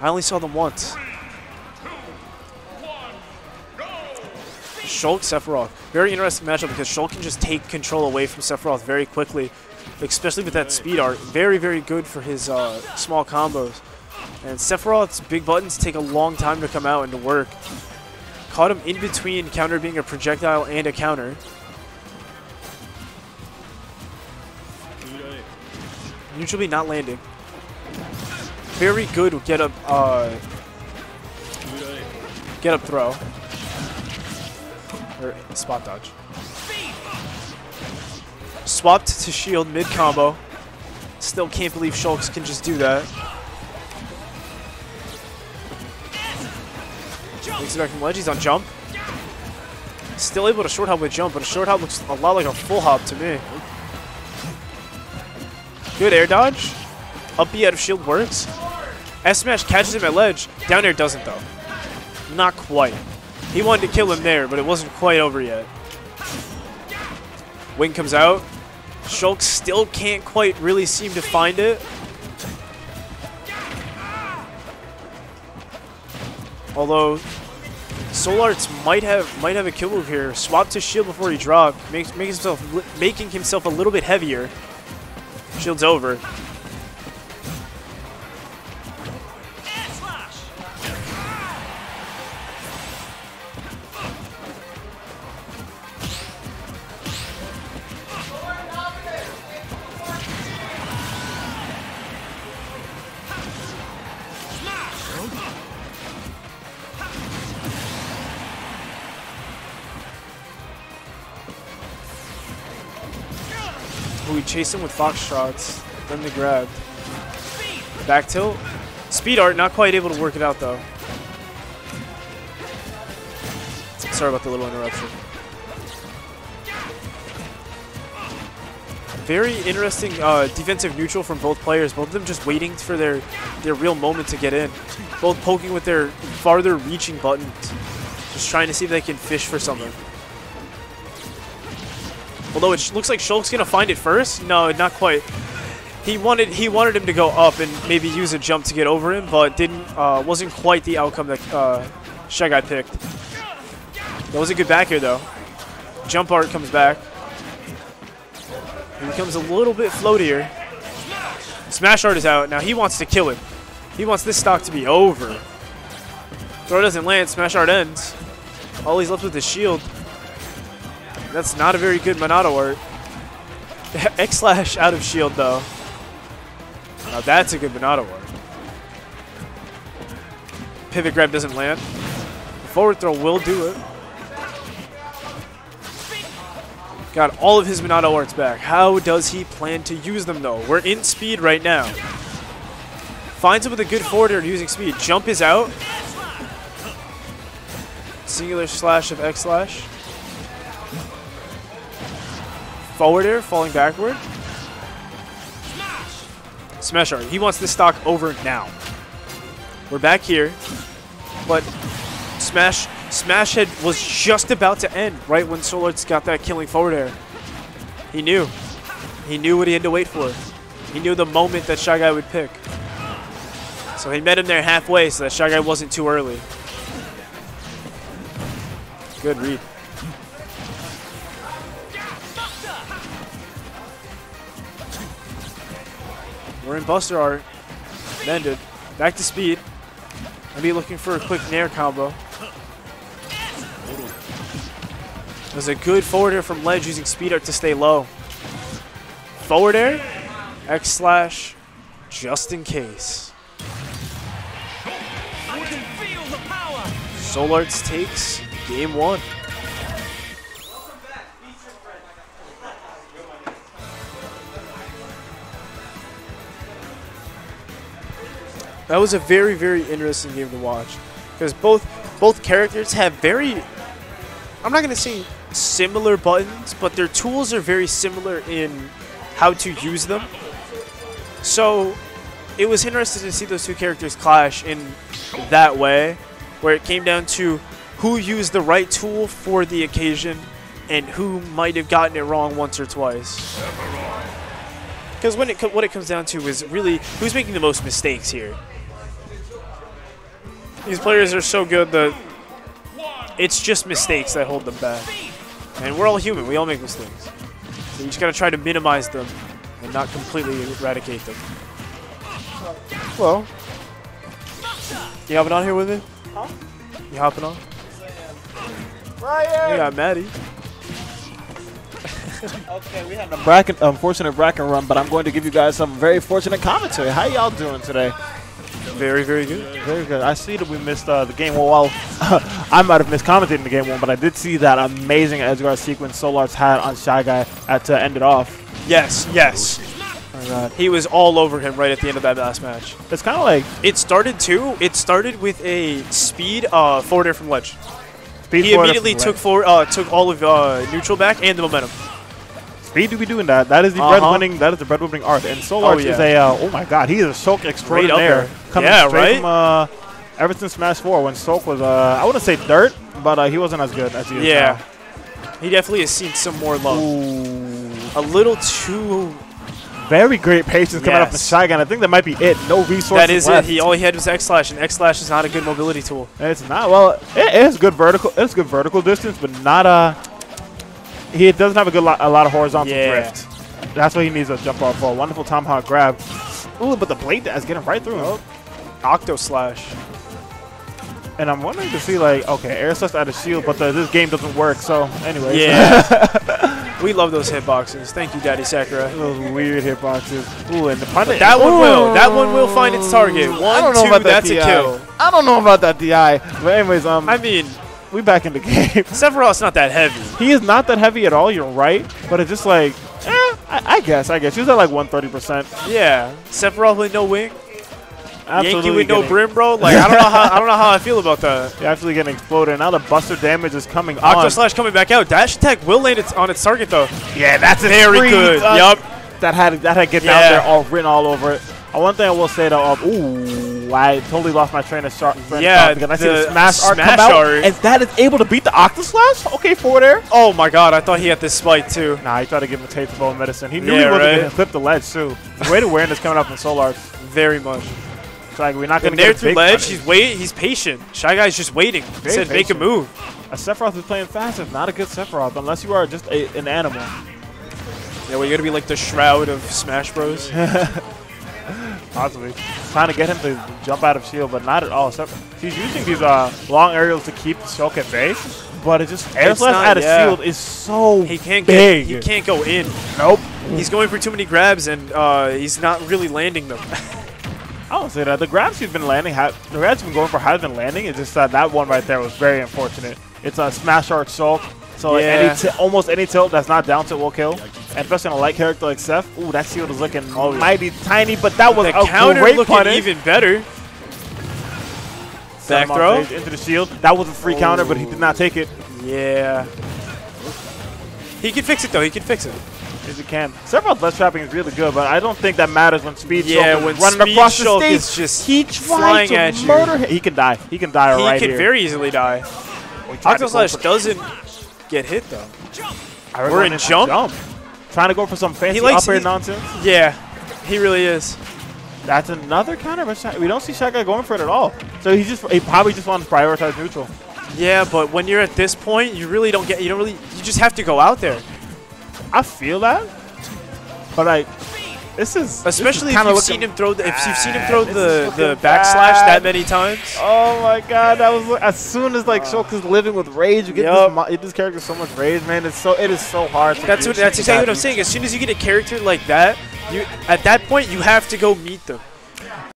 I only saw them once. 3, 2, 1, go. Shulk, Sephiroth. Very interesting matchup because Shulk can just take control away from Sephiroth very quickly, especially with that speed art. Very, very good for his small combos. And Sephiroth's big buttons take a long time to come out and to work. Caught him in between counter being a projectile and a counter. Usually not landing. Very good get up throw. Or spot dodge. Swapped to shield mid combo. Still can't believe Shulk can just do that. Makes it back from ledge. He's on jump. Still able to short hop with jump, but a short hop looks a lot like a full hop to me. Good air dodge. Up B out of shield works. S-Smash catches him at ledge. Down air doesn't though. Not quite. He wanted to kill him there, but it wasn't quite over yet. Wing comes out. Shulk still can't quite really seem to find it. Although SoulArts might have a kill move here. Swap to shield before he dropped. Making himself a little bit heavier. Shield's over. We chase him with foxtrots, then the grab. Back tilt. Speed art, not quite able to work it out though. Sorry about the little interruption. Very interesting defensive neutral from both players. Both of them just waiting for their real moment to get in. Both poking with their farther reaching buttons. Just trying to see if they can fish for something. Although it looks like Shulk's gonna find it first. No, not quite. He wanted him to go up and maybe use a jump to get over him, but didn't. Wasn't quite the outcome that Shy Guy picked. That was a good back air though. Jump art comes back. He becomes a little bit floatier. Smash art is out now. He wants to kill him. He wants this stock to be over. Throw doesn't land. Smash art ends. All he's left with is shield. That's not a very good Monado art. X slash out of shield though. Now that's a good Monado art. Pivot grab doesn't land. The forward throw will do it. Got all of his Monado arts back. How does he plan to use them though? We're in speed right now. Finds him with a good forward air using speed. Jump is out. Singular slash of X slash. Forward air, falling backward. Smash art. He wants this stock over now. We're back here. But Smash Head was just about to end right when SoulArts got that killing forward air. He knew. He knew what he had to wait for. He knew the moment that Shy Guy would pick. So he met him there halfway so that Shy Guy wasn't too early. Good read. We're in Buster Art. Mended. Back to speed. I'll be looking for a quick Nair combo. There's a good forward air from ledge using speed art to stay low. Forward air. X slash. Just in case. SoulArts takes game one. That was a very, very interesting game to watch because both characters have very, I'm not going to say similar buttons, but their tools are very similar in how to use them. So it was interesting to see those two characters clash in that way where it came down to who used the right tool for the occasion and who might have gotten it wrong once or twice. Because what it comes down to is really who's making the most mistakes here. These players are so good that it's just mistakes that hold them back. And we're all human. We all make mistakes. So you just got to try to minimize them and not completely eradicate them. Hello. You hopping on here with me? Huh? You hopping on? Ryan! We got Maddie. Okay, we had a bracket, unfortunate bracket run, but I'm going to give you guys some very fortunate commentary. How y'all doing today? Very, very good. Very good. I see that we missed the game one. Well, I might have missed commentating the game one, but I did see that amazing Edgeguard sequence SoulArts had on Shy Guy to end it off. Yes, yes. Oh, God. He was all over him right at the end of that last match. It's kind of like... It started, too. It started with a speed forward air from ledge. He immediately took all of neutral back and the momentum. They do be doing that. That is the bread-winning. That is the bread-winning art. And SoulArts is a oh my god, he is a Shulk extraordinaire. Coming straight from ever since Smash 4 when Shulk was I wouldn't say dirt, but he wasn't as good as he is now. He definitely has seen some more love. Ooh. A little too. Very great patience coming up with Shy Guy. I think that might be it. No resources left. That is it. All he had was X-Slash, and X-Slash is not a good mobility tool. It's not. Well, it is good vertical. It's good vertical distance, but not a. He doesn't have a lot of horizontal drift. That's what he needs, a jump off ball. Wonderful tomahawk grab. Ooh, but the blade dash getting right through him. Octoslash. And I'm wondering to see, like, okay, air slash out of shield, but this game doesn't work, so anyway. Yeah. We love those hitboxes. Thank you, Daddy Sakura. Those weird hitboxes. Ooh, and the punish. That one will. That one will find its target. One, two, that's a kill. I don't know about that DI. But anyways, I mean... We back in the game. Sephiroth's not that heavy. He is not that heavy at all. You're right, but it's just like, I guess. He was at like 130%. Yeah, Sephiroth with no wing. Absolutely Yankee with no brim, bro. Like I don't know how I feel about that. You're actually getting exploded. Now the buster damage is coming. Octoslash coming back out. Dash attack will land on its target though. Yeah, that's very good. Yup. That had get down there all written all over it. One thing I will say though, I totally lost my train of thought because I see the Smash Art come out, and that is able to beat the Octoslash? Okay, forward air. Oh my god, I thought he had this spike too. Nah, he tried to give him a taste of bone medicine. He knew he wasn't going to clip the ledge too. Great awareness coming up in SoulArts. Very much. It's like we're not going to get through ledge. He's patient. Shy Guy's just waiting. He said make a move. A Sephiroth is playing fast is not a good Sephiroth unless you are just an animal. Yeah, well, you're going to be like the Shroud of Smash Bros. Possibly. Trying to get him to jump out of shield, but not at all. He's using these long aerials to keep the Shulk at bay, but it just air slash out of shield is so big. He can't go in. Nope. He's going for too many grabs, and he's not really landing them. I don't say that. The grabs he's been landing, the grabs he's been going for have been landing. It's just that one right there was very unfortunate. It's a Smash Art Shulk. So like almost any tilt that's not down tilt will kill. And especially on a light character like Seph. Ooh, that shield is looking mighty tiny, but that was a great counter. Even better. Back throw into the shield. That was a free counter, but he did not take it. Yeah. He can fix it though. He can fix it. If he can. Sephiroth's ledge trapping is really good, but I don't think that matters when Speed Shulk is running across the stage. Is just he tried to murder him. He can die. He can die right here. He can very easily die. Octoslash doesn't get hit though. We're in jump. Trying to go for some fancy up air nonsense. Yeah, he really is. That's another counter. We don't see Shy Guy going for it at all. So he probably just wants to prioritize neutral. Yeah, but when you're at this point, you really don't get. You don't really. You just have to go out there. I feel that, but like this is especially this is if you've seen him throw the backslash that many times. Oh my god, that was as soon as like Shulk is living with rage. You get this character so much rage, man. It is so hard. That's exactly what I'm saying. As soon as you get a character like that, at that point you have to go meet them.